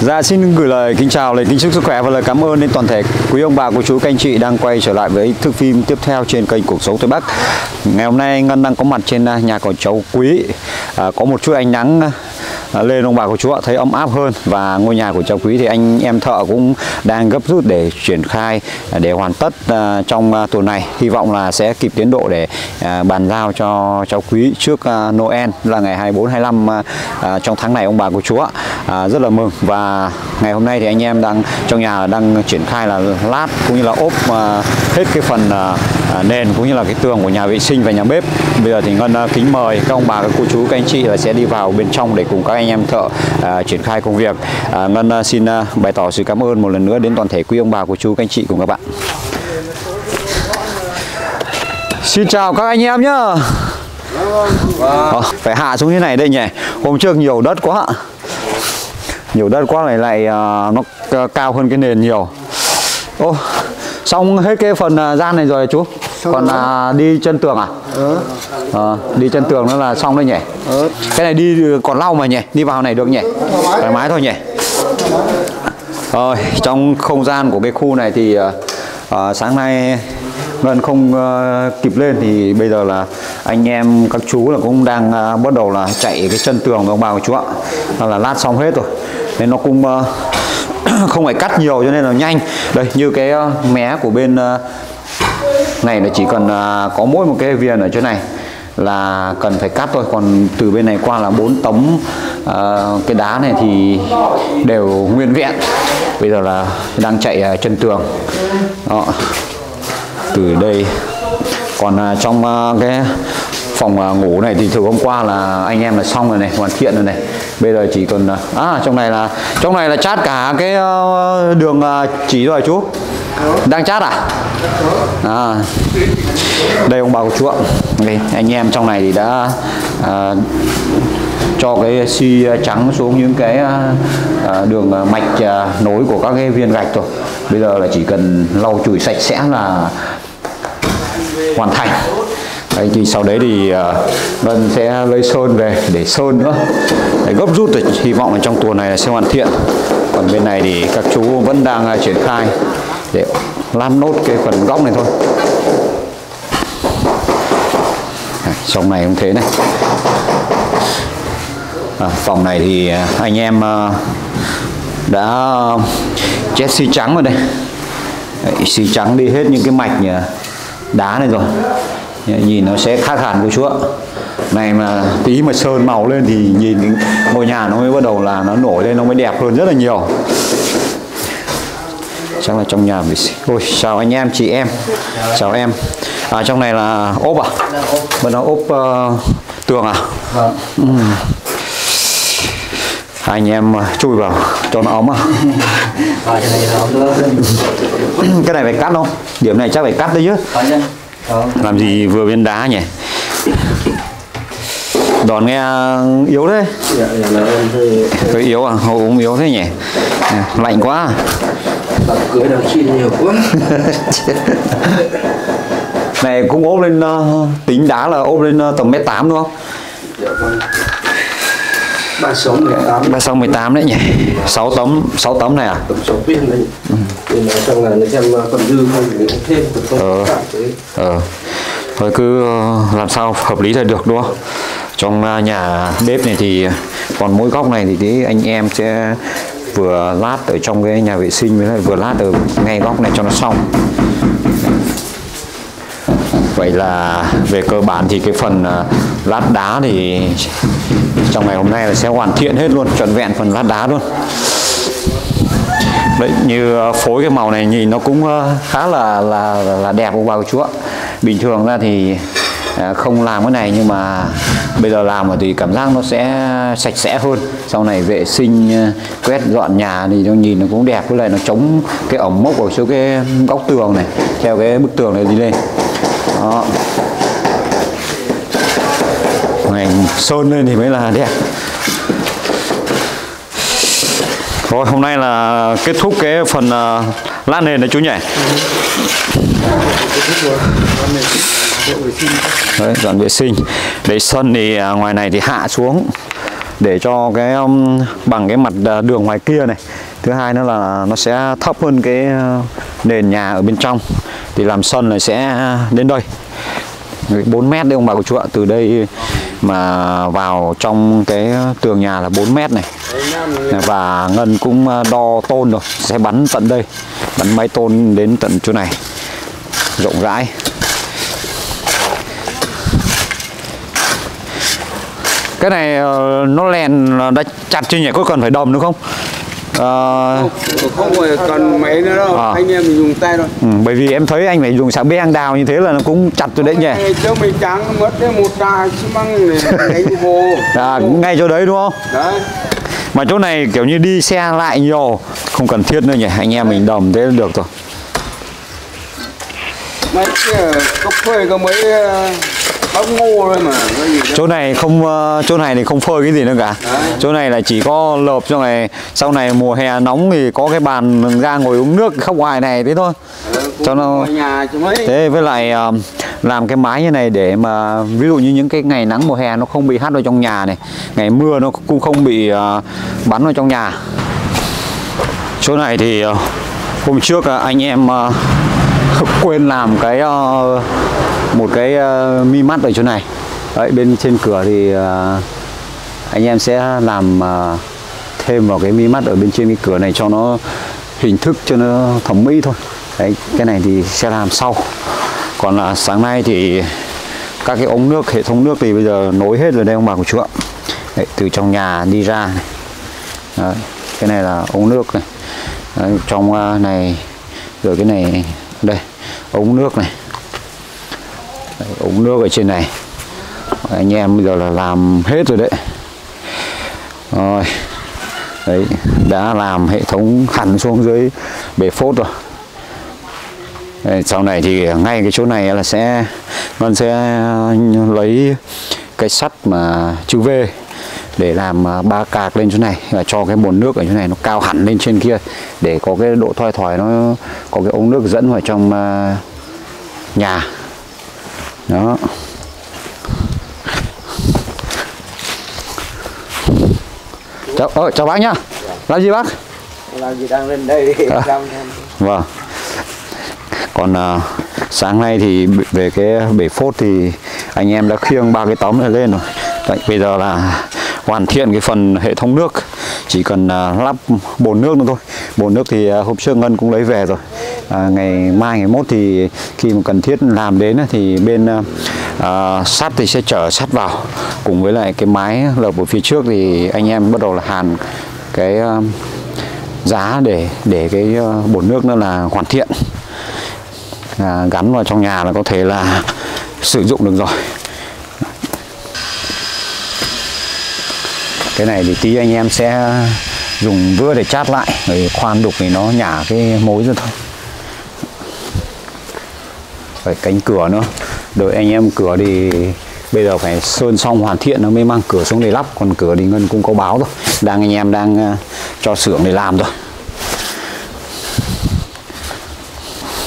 Dạ, xin gửi lời kính chào, lời kính chúc sức khỏe và lời cảm ơn đến toàn thể quý ông bà, cô chú, các anh chị đang quay trở lại với thước phim tiếp theo trên kênh Cuộc Sống Tây Bắc. Ngày hôm nay Ngân đang có mặt trên nhà của cháu Quý. Có một chút ánh nắng lên ông bà, cô chú ạ, thấy ấm áp hơn. Và ngôi nhà của cháu Quý thì anh em thợ cũng đang gấp rút để triển khai, để hoàn tất trong tuần này. Hy vọng là sẽ kịp tiến độ để bàn giao cho cháu Quý trước Noel là ngày 24-25 trong tháng này ông bà, cô chú ạ. Rất là mừng. Và ngày hôm nay thì anh em đang trong nhà đang triển khai là lát cũng như là ốp hết cái phần nền cũng như là cái tường của nhà vệ sinh và nhà bếp. Bây giờ thì Ngân kính mời các ông bà, các cô chú, các anh chị là sẽ đi vào bên trong để cùng các anh em thợ triển khai công việc. Ngân xin bày tỏ sự cảm ơn một lần nữa đến toàn thể quý ông bà, cô chú, các anh chị cùng các bạn. Xin chào các anh em nhá. Phải hạ xuống thế này đây nhỉ, hôm trước nhiều đất quá ạ. Nhiều đất quá này lại nó cao hơn cái nền nhiều. Ô, xong hết cái phần gian này rồi chú. Còn đi chân tường à? Đi chân tường nó là xong đấy nhỉ. Cái này đi còn lau mà nhỉ, đi vào này được nhỉ, thoải mái thôi nhỉ. Rồi, trong không gian của cái khu này thì sáng nay Ngân không kịp lên thì bây giờ là anh em các chú là cũng đang bắt đầu là chạy cái chân tường của ông bà của chú ạ. Là lát xong hết rồi nên nó cũng không phải cắt nhiều cho nên là nhanh. Đây như cái mé của bên này là chỉ cần có mỗi một cái viền ở chỗ này là cần phải cắt thôi, còn từ bên này qua là 4 tấm cái đá này thì đều nguyên vẹn. Bây giờ là đang chạy chân tường. Đó. Từ đây còn trong cái phòng ngủ này thì từ hôm qua là anh em là xong rồi này, hoàn thiện rồi này. Bây giờ chỉ còn trong này là chát cả cái đường chỉ rồi chú. Đang chát à? Đây ông bà của chú ạ. Đây, anh em trong này thì đã cho cái xi trắng xuống những cái đường mạch nối của các cái viên gạch rồi. Bây giờ là chỉ cần lau chùi sạch sẽ là hoàn thành. Đấy, thì sau đấy thì Ngân sẽ lấy sơn về để sơn nữa. Đấy, gấp rút thì hy vọng là trong tuần này là sẽ hoàn thiện. Còn bên này thì các chú vẫn đang triển khai để làm nốt cái phần góc này thôi. Xong này cũng thế này. Phòng này thì anh em đã chét xi trắng rồi đây. Đấy, xi trắng đi hết những cái mạch đá này rồi. Nhìn nó sẽ khác hẳn cô chú ạ. Này mà tí mà sơn màu lên thì nhìn ngôi nhà nó mới bắt đầu là nó nổi lên, nó mới đẹp hơn rất là nhiều. Chắc là trong nhà mình... Ôi, chào anh em, chị em. Chào em. Trong này là ốp à? Bên đó ốp tường à? Vâng. Anh em chui vào cho nó ấm à? Cái này phải cắt không? Điểm này chắc phải cắt đấy chứ. Làm gì vừa bên đá nhỉ? Đòn nghe yếu thế. Cái yếu à? Hậu cũng yếu thế nhỉ? Lạnh quá. Cưới đầu chi nhiều quá. Này cũng ốp lên, tính đá là ốp lên tầm 1m8 đúng không? 36-18 đấy nhỉ. 6 tấm này à? Tấm 6 viên đấy. Xong là xem còn dư không thì thêm không thôi, cứ làm sao hợp lý là được đúng không? Trong nhà bếp này thì còn mỗi góc này thì tí anh em sẽ vừa lát ở trong cái nhà vệ sinh với lại vừa lát ở ngay góc này cho nó xong. Vậy là về cơ bản thì cái phần lát đá thì trong ngày hôm nay là sẽ hoàn thiện hết luôn, trọn vẹn phần lát đá luôn. Đấy, như phối cái màu này nhìn nó cũng khá là đẹp ông bà cô chú ạ. Bình thường ra thì không làm cái này nhưng mà bây giờ làm thì cảm giác nó sẽ sạch sẽ hơn. Sau này vệ sinh quét dọn nhà thì nó nhìn nó cũng đẹp, với lại nó chống cái ẩm mốc ở chỗ cái góc tường này, theo cái bức tường này đi lên. Đó. Mình sơn lên thì mới là đẹp. Rồi hôm nay là kết thúc cái phần lát nền đấy chú nhỉ. Đấy, dọn vệ sinh. Đấy, sân thì ngoài này thì hạ xuống để cho cái bằng cái mặt đường ngoài kia này. Thứ hai nữa là nó sẽ thấp hơn cái nền nhà ở bên trong, thì làm sân này sẽ đến đây 4 mét đấy ông bà cô chú ạ. Từ đây mà vào trong cái tường nhà là 4 mét này. Và Ngân cũng đo tôn rồi, sẽ bắn tận đây, bắn máy tôn đến tận chỗ này, rộng rãi. Cái này nó len đã chặt chưa nhỉ, có cần phải đầm nữa không? Không phải cần máy nữa đâu, anh em mình dùng tay thôi. Bởi vì em thấy anh phải dùng xà beng đào như thế là nó cũng chặt rồi đấy nhỉ. Chứ mình trắng mất cái một tà xi măng này đánh hồ. Ngay chỗ đấy đúng không? Đấy. Mà chỗ này kiểu như đi xe lại nhiều, không cần thiết nữa nhỉ, anh em mình đầm thế là được rồi. Mấy cái cốc phơi có mấy bắp ngô thôi mà. Chỗ này không, chỗ này thì không phơi cái gì nữa cả. Đấy. Chỗ này là chỉ có lợp cho này, sau này mùa hè nóng thì có cái bàn ra ngồi uống nước không ngoài này thế thôi. Cho nó nhà, thế với lại làm cái mái như này để mà ví dụ như những cái ngày nắng mùa hè nó không bị hắt vào trong nhà này, ngày mưa nó cũng không bị bắn vào trong nhà. Chỗ này thì hôm trước anh em quên làm cái một cái mi mắt ở chỗ này. Đấy, bên trên cửa thì anh em sẽ làm thêm vào cái mi mắt ở bên trên cái cửa này cho nó hình thức, cho nó thẩm mỹ thôi. Đấy, cái này thì sẽ làm sau. Còn là sáng nay thì các cái ống nước, hệ thống nước thì bây giờ nối hết rồi đây ông bà cô chú ạ. Đấy, từ trong nhà đi ra này. Đấy, cái này là ống nước này. Đấy, trong này rồi cái này đây, ống nước này. Đấy, ống nước ở trên này. Anh em bây giờ là làm hết rồi đấy. Rồi. Đấy, đã làm hệ thống hẳn xuống dưới bể phốt rồi. Đấy, sau này thì ngay cái chỗ này là sẽ Ngân sẽ lấy cái sắt mà chữ V để làm ba cạc lên chỗ này, và cho cái bồn nước ở chỗ này nó cao hẳn lên trên kia để có cái độ thoai thoải, nó có cái ống nước dẫn vào trong nhà. Đó. Chào bác nhá. Làm gì bác? Làm gì đang lên đây. Vâng. Còn sáng nay thì về cái bể phốt thì anh em đã khiêng ba cái tấm này lên rồi. Đấy, bây giờ là hoàn thiện cái phần hệ thống nước, chỉ cần lắp bồn nước nữa thôi. Bồn nước thì hôm trước Ngân cũng lấy về rồi. Ngày mai, ngày mốt thì khi mà cần thiết làm đến thì bên sắt thì sẽ chở sắt vào cùng với lại cái mái lợp ở phía trước, thì anh em bắt đầu là hàn cái giá để cái bồn nước nó là hoàn thiện. Gắn vào trong nhà là có thể là sử dụng được rồi. Cái này thì tí anh em sẽ dùng vữa để chát lại, rồi khoan đục thì nó nhả cái mối ra thôi. Phải cánh cửa nữa, rồi anh em cửa thì bây giờ phải sơn xong hoàn thiện nó mới mang cửa xuống để lắp. Còn cửa thì Ngân cũng có báo rồi, đang anh em đang cho xưởng để làm rồi.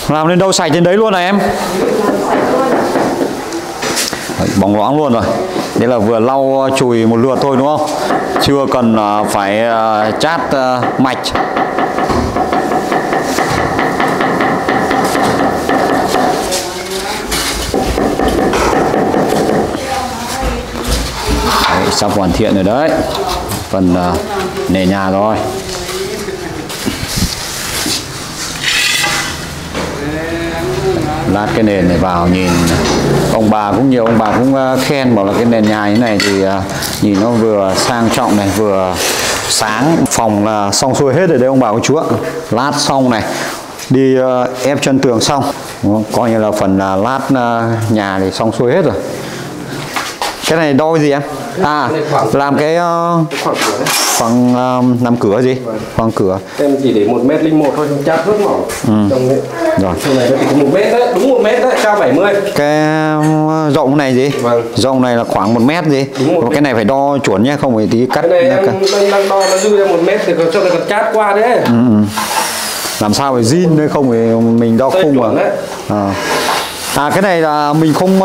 Làm lên đâu sạch đến đấy luôn này em. Đấy, bóng loáng luôn rồi. Đấy là vừa lau chùi một lượt thôi đúng không? Chưa cần phải chát mạch. Đấy, sắp hoàn thiện rồi đấy. Phần nền nhà rồi. Lát cái nền này vào nhìn ông bà cũng nhiều, ông bà cũng khen bảo là cái nền nhà như này thì nhìn nó vừa sang trọng này, vừa sáng. Phòng là xong xuôi hết rồi đấy ông bà cô chú ạ. Lát xong này, đi ép chân tường xong, coi như là phần lát nhà thì xong xuôi hết rồi. Cái này đo cái gì em? Làm cái khoảng làm cửa gì? Khoảng cửa. Em chỉ để 1m01 thôi, không chát rất mỏng. Rồi. Chỗ này thì 1m đấy, đúng 1m đấy, cao 70. Cái rộng này gì? Vâng. Rộng này là khoảng 1m gì? Cái này phải đo chuẩn nhé, không phải tí cắt. Cái này em đang đo nó dư ra 1m thì cho nó chát qua đấy. Làm sao phải zin nữa, không thì mình đo khung mà. Cái này là mình không,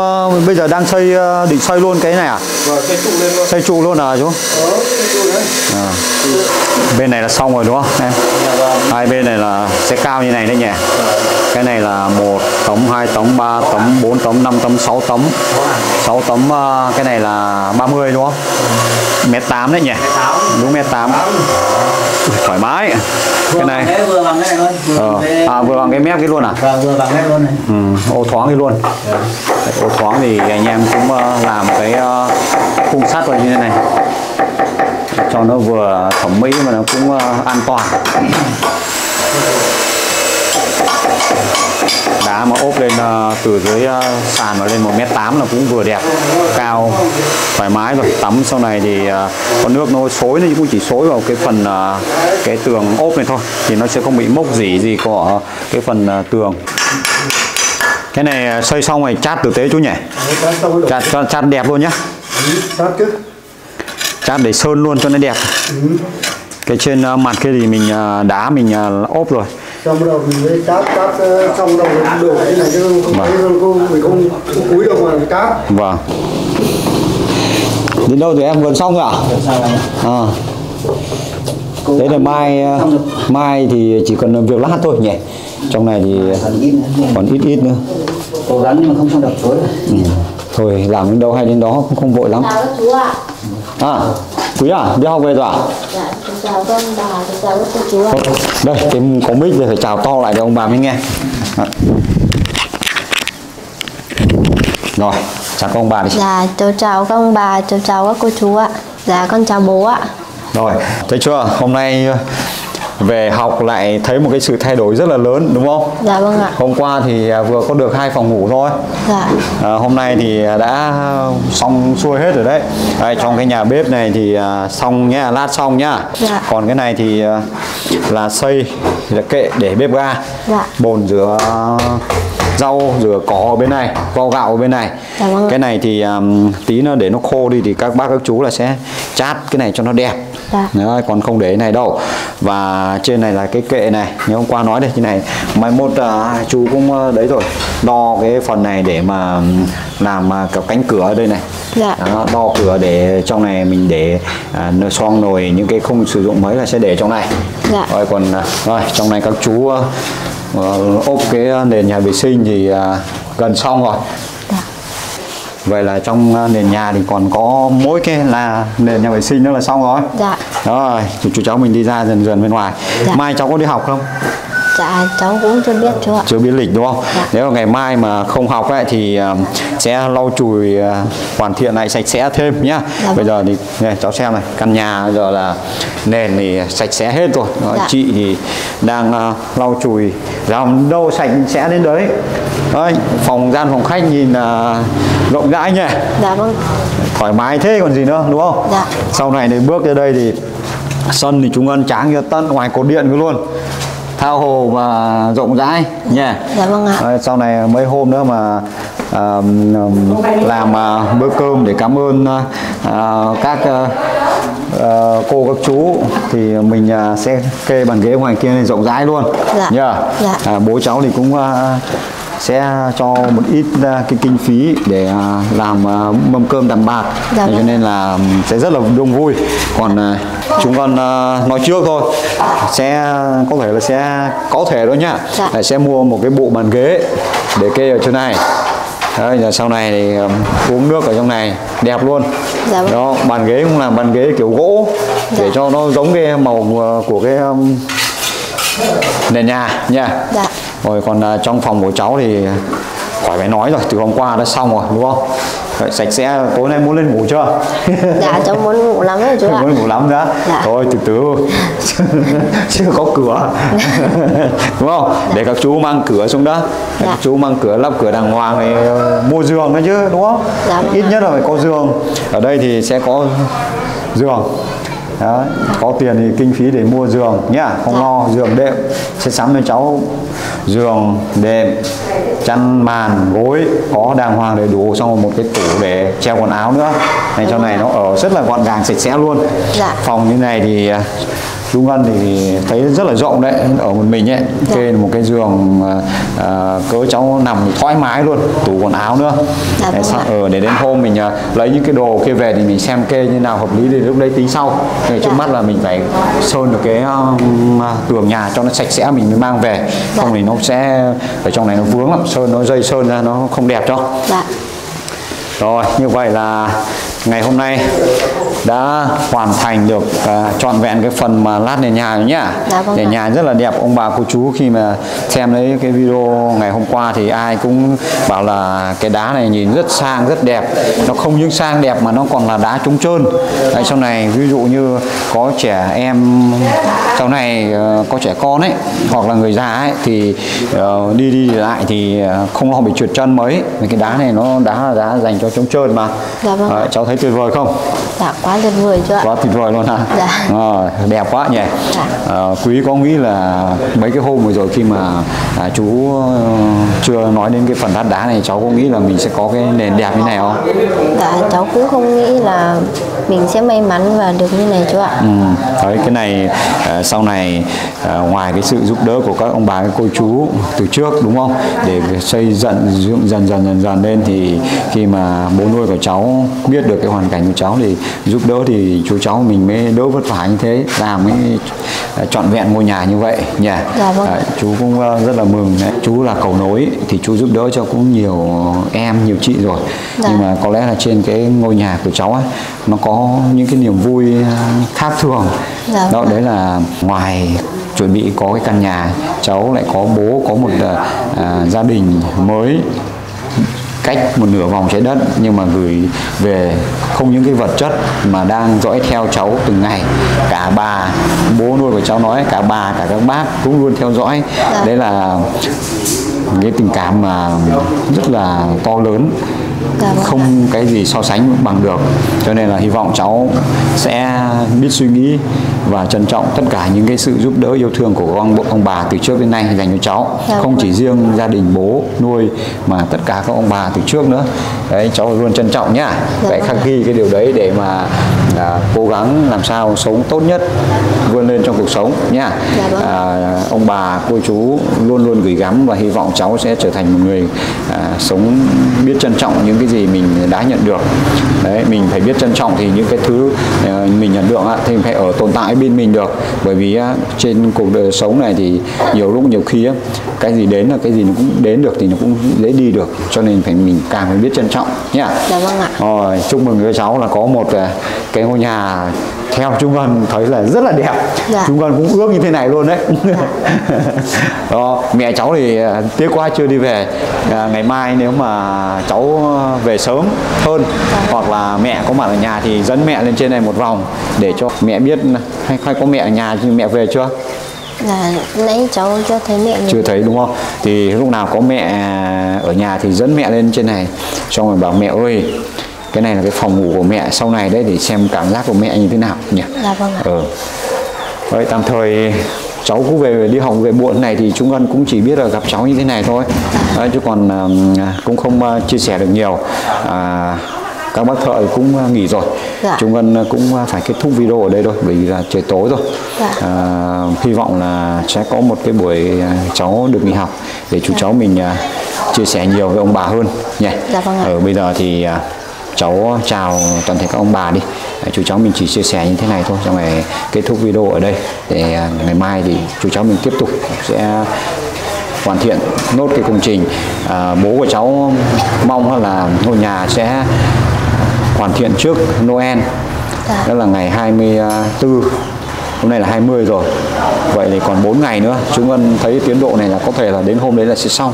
bây giờ đang xây, định xây luôn cái này à? Vâng, xây trụ lên luôn. Xây trụ luôn à chú? Xây trụ đấy. Bên này là xong rồi đúng không em? Hai bên này là sẽ cao như này đấy nhỉ? Cái này là 1 tấm, 2 tấm, 3 tấm, 4 tấm, 5 tấm, 6 tấm. 6 tấm, cái này là 30 đúng không? 1m8 đấy nhỉ? Đúng 1m8. Thoải mái. Cái này vừa bằng cái này luôn. Vừa bằng cái mép cái luôn à? Vâng, vừa bằng mép luôn này. Ô thoáng cái luôn. Ô thoáng thì anh em cũng làm cái khung sắt vào như thế này cho nó vừa thẩm mỹ mà nó cũng an toàn. Đá mà ốp lên từ dưới sàn mà lên 1m8 là cũng vừa đẹp, cao, thoải mái rồi. Tắm sau này thì con nước nó xối nó cũng chỉ xối vào cái phần cái tường ốp này thôi, thì nó sẽ không bị mốc rỉ gì của cái phần tường. Cái này xây xong rồi chát tử tế chú nhỉ? Chát đẹp luôn nhá. Chát để sơn luôn cho nó đẹp. Cái trên mặt kia thì mình đá mình ốp rồi. Xong đầu mình cáp xong đầu đổ cái này chứ không thấy mình không cúi được mà cáp. Vâng. Đến đâu thì em gần xong rồi à? Gần xong rồi. Đấy là mai thì chỉ cần việc lát thôi nhỉ. Trong này thì còn ít nữa. Cố gắng nhưng mà không xong đập tối. Thôi làm đến đâu hay đến đó cũng không vội lắm. Quý à, đi học về rồi à? Dạ, chào các ông bà, chào các cô chú ạ. Đây, cái có mic thì phải chào to lại cho ông bà mới nghe. Rồi, chào các ông bà đi. Dạ, cháu chào các ông bà, cháu chào các cô chú ạ. Dạ, con chào bố ạ. Rồi, thấy chưa? Hôm nay về học lại thấy một cái sự thay đổi rất là lớn đúng không? Dạ vâng ạ. Hôm qua thì vừa có được 2 phòng ngủ thôi. Dạ. Hôm nay thì đã xong xuôi hết rồi đấy. Đây, dạ. Trong cái nhà bếp này thì xong nhá, lát xong nhá. Dạ. Còn cái này thì là xây thì là kệ để bếp ga. Dạ. Bồn rửa rau, rửa cỏ ở bên này, vo gạo ở bên này. Dạ vâng. Cái này thì tí nó để nó khô đi thì các bác các chú là sẽ chát cái này cho nó đẹp. Dạ. Đấy, còn không để cái này đâu. Và trên này là cái kệ này, như hôm qua nói đây, như này mai mốt chú cũng đấy rồi, đo cái phần này để mà làm cả cánh cửa ở đây này. Dạ. Đó, đo cửa để trong này mình để nồi xoong nồi những cái không sử dụng mấy là sẽ để trong này. Dạ. Rồi còn rồi trong này các chú ốp cái nền nhà vệ sinh thì gần xong rồi. Vậy là trong nền nhà thì còn có mỗi cái là nền nhà vệ sinh nữa là xong rồi. Dạ. Đó rồi, chú cháu mình đi ra dần dần bên ngoài. Dạ. Mai cháu có đi học không? Dạ, cháu cũng chưa biết chú ạ. Chưa biết lịch đúng không? Dạ. Nếu mà ngày mai mà không học ấy, thì sẽ lau chùi hoàn thiện lại sạch sẽ thêm nhá. Dạ. Bây giờ thì này, cháu xem này, căn nhà bây giờ là nền thì sạch sẽ hết rồi. Đó, dạ. Chị thì đang lau chùi, làm đâu sạch sẽ đến đấy. Đấy, phòng khách nhìn rộng rãi nhỉ. Dạ vâng. Thoải mái thế còn gì nữa đúng không? Dạ. Sau này thì bước ra đây thì sân thì chúng ăn tráng cho tận ngoài cột điện luôn, thao hồ và rộng rãi nhỉ. Dạ vâng ạ. Đấy, sau này mấy hôm nữa mà làm bữa cơm để cảm ơn các cô các chú thì mình sẽ kê bàn ghế ngoài kia này rộng rãi luôn. Dạ. Nhỉ? Dạ. Bố cháu thì cũng sẽ cho một ít cái kinh phí để làm mâm cơm đạm bạc. Dạ. Cho nên là sẽ rất là đông vui. Còn chúng con nói trước thôi, sẽ có thể đó nhá. Dạ. Sẽ mua một cái bộ bàn ghế để kê ở chỗ này. Đấy, giờ sau này thì uống nước ở trong này đẹp luôn. Dạ. Đó, bàn ghế cũng là bàn ghế kiểu gỗ. Dạ. Để cho nó giống cái màu của cái nền nhà nha. Dạ. Rồi còn trong phòng của cháu thì khỏi phải nói rồi, từ hôm qua đã xong rồi đúng không? Vậy, sạch sẽ. Tối nay muốn lên ngủ chưa? Dạ, cháu muốn ngủ lắm rồi chú ạ. Muốn ngủ lắm nữa. Dạ. Thôi từ từ chứ có cửa. Đúng không? Dạ. Để các chú mang cửa xuống đó. Dạ. Các chú mang cửa, lắp cửa đàng hoàng này, mua giường nữa chứ đúng không? Dạ, ít nhất là phải có giường. Ở đây thì sẽ có giường. Đó, có tiền thì kinh phí để mua giường nhá, không dạ. Lo giường đệm sẽ sắm cho cháu giường đệm, chăn màn gối có đàng hoàng đầy đủ, xong rồi một cái tủ để treo quần áo nữa này. Đúng cho rồi. Này nó ở rất là gọn gàng sạch sẽ luôn. Dạ. Phòng như này thì Dung Ngân thì thấy rất là rộng đấy, ở một mình ấy, trên một cái giường cỡ cháu nằm thoải mái luôn, tủ quần áo nữa. Để đến hôm mình lấy những cái đồ kia về thì mình xem kê như nào hợp lý thì lúc đấy tính sau. Trước mắt là mình phải sơn được cái tường nhà cho nó sạch sẽ mình mới mang về, không thì nó sẽ ở trong này nó vướng lắm, sơn nó dây sơn ra nó không đẹp đâu. Rồi, như vậy là ngày hôm nay đã hoàn thành được trọn vẹn cái phần mà lát nền nhà rồi nhá. Nền nhà rất là đẹp, ông bà cô chú khi mà xem đấy cái video ngày hôm qua thì ai cũng bảo là cái đá này nhìn rất sang, rất đẹp. Nó không những sang đẹp mà nó còn là đá chống trơn. Đấy, sau này ví dụ như có trẻ em sau này có trẻ con ấy hoặc là người già ấy thì đi lại thì không lo bị trượt chân mấy. Vì cái đá này nó đá dành cho chống trơn mà. Cháu thấy tuyệt vời không? Dạ, quá tuyệt vời chứ ạ. Quá tuyệt vời luôn hả? Dạ. Đẹp quá nhỉ. Dạ. Quý có nghĩ là mấy cái hôm vừa rồi khi mà chú chưa nói đến cái phần lát đá này, cháu có nghĩ là mình sẽ có cái nền đẹp như này không? Dạ, cháu cũng không nghĩ là mình sẽ may mắn và được như này chú ạ. Đấy, cái này sau này ngoài cái sự giúp đỡ của các ông bà, các cô chú từ trước đúng không? Để xây dựng dần dần lên thì khi mà bố nuôi của cháu biết được cái hoàn cảnh của cháu thì giúp đỡ thì chú cháu mình mới đỡ vất vả như thế, làm mới trọn vẹn ngôi nhà như vậy nhỉ. Dạ, vâng. Chú cũng rất là mừng đấy. Chú là cầu nối thì chú giúp đỡ cho cũng nhiều em, nhiều chị rồi. Dạ. Nhưng mà có lẽ là trên cái ngôi nhà của cháu ấy, nó có những cái niềm vui khác thường. Dạ, đó, đấy là ngoài chuẩn bị có cái căn nhà, cháu lại có bố, có một gia đình mới cách một nửa vòng trái đất, nhưng mà gửi về không những cái vật chất mà đang dõi theo cháu từng ngày. Cả bà, bố nuôi của cháu nói, cả bà, cả các bác cũng luôn theo dõi. Đấy là cái tình cảm mà rất là to lớn, không cái gì so sánh bằng được. Cho nên là hy vọng cháu sẽ biết suy nghĩ và trân trọng tất cả những cái sự giúp đỡ yêu thương của ông bà từ trước đến nay dành cho cháu. Không chỉ riêng gia đình bố nuôi mà tất cả các ông bà từ trước nữa. Đấy, cháu luôn trân trọng nhá. Phải khắc ghi cái điều đấy để mà cố gắng làm sao sống tốt nhất, vươn lên trong cuộc sống nhá. Ông bà, cô chú luôn luôn gửi gắm và hy vọng cháu sẽ trở thành một người sống biết trân trọng những cái gì mình đã nhận được. Đấy, mình phải biết trân trọng thì những cái thứ mình nhận được thì mình phải ở tồn tại bên mình được. Bởi vì trên cuộc đời sống này thì nhiều lúc nhiều khi cái gì đến là cái gì nó cũng đến được thì nó cũng dễ đi được. Cho nên mình càng phải biết trân trọng nhá. Dạ vâng ạ. Rồi, chúc mừng các cháu là có một cái ngôi nhà theo chúng con thấy là rất là đẹp. Dạ. Chúng con cũng ước như thế này luôn đấy. Dạ. Đó, mẹ cháu thì tiếc quá chưa đi về. Ngày mai nếu mà cháu về sớm hơn hoặc là mẹ có mặt ở nhà thì dẫn mẹ lên trên này một vòng để cho mẹ biết. Hay có mẹ ở nhà, mẹ về chưa? Là nãy cháu chưa thấy mẹ. Chưa thấy đúng không? Thì lúc nào có mẹ ở nhà thì dẫn mẹ lên trên này, xong rồi bảo mẹ ơi, cái này là cái phòng ngủ của mẹ sau này đấy, để xem cảm giác của mẹ như thế nào nhỉ? Dạ vâng ạ. Đấy, tạm thời cháu cũng về đi học về muộn này thì chúng con cũng chỉ biết là gặp cháu như thế này thôi. Đấy, chứ còn cũng không chia sẻ được nhiều. Các bác thợ cũng nghỉ rồi. Dạ. Chúng Ngân cũng phải kết thúc video ở đây thôi, bởi vì là trời tối rồi. Dạ. Hy vọng là sẽ có một cái buổi cháu được nghỉ học để chú cháu mình chia sẻ nhiều với ông bà hơn nhỉ. Dạ, vâng ạ. Bây giờ thì cháu chào toàn thể các ông bà đi. Chú cháu mình chỉ chia sẻ như thế này thôi, xong rồi kết thúc video ở đây để ngày mai thì chú cháu mình tiếp tục sẽ hoàn thiện nốt cái công trình. Bố của cháu mong là ngôi nhà sẽ hoàn thiện trước Noel. Đó là ngày 24. Hôm nay là 20 rồi. Vậy thì còn 4 ngày nữa. Chúng Ngân thấy tiến độ này là có thể là đến hôm đấy là sẽ xong.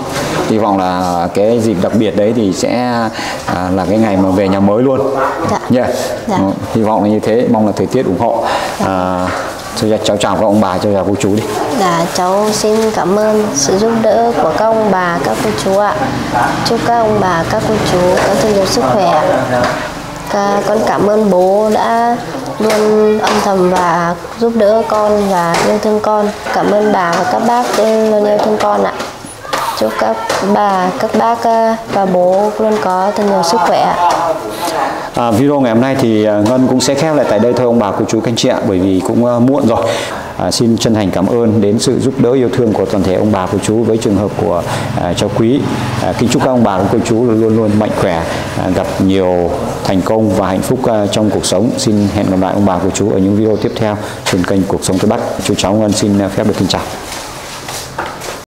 Hy vọng là cái dịp đặc biệt đấy thì sẽ là cái ngày mà về nhà mới luôn. Hy vọng là như thế. Mong là thời tiết ủng hộ. Cháu chào các ông bà, cháu chào cô chú đi. Dạ, cháu xin cảm ơn sự giúp đỡ của các ông bà, các cô chú ạ. Chúc các ông bà, các cô chú có thêm nhiều sức khỏe. Con cảm ơn bố đã luôn âm thầm và giúp đỡ con và yêu thương con. Cảm ơn bà và các bác luôn yêu thương con ạ. Chúc các bà, các bác và bố luôn có thật nhiều sức khỏe. Video ngày hôm nay thì Ngân cũng sẽ khép lại tại đây thôi ông bà, cô chú, các anh chị ạ. Bởi vì cũng muộn rồi. Xin chân thành cảm ơn đến sự giúp đỡ yêu thương của toàn thể ông bà cô chú với trường hợp của cháu Quý. Kính chúc các ông bà cô chú luôn luôn mạnh khỏe, gặp nhiều thành công và hạnh phúc trong cuộc sống. Xin hẹn gặp lại ông bà cô chú ở những video tiếp theo trên kênh Cuộc Sống Tây Bắc. Chú cháu Ngân xin phép được kính chào.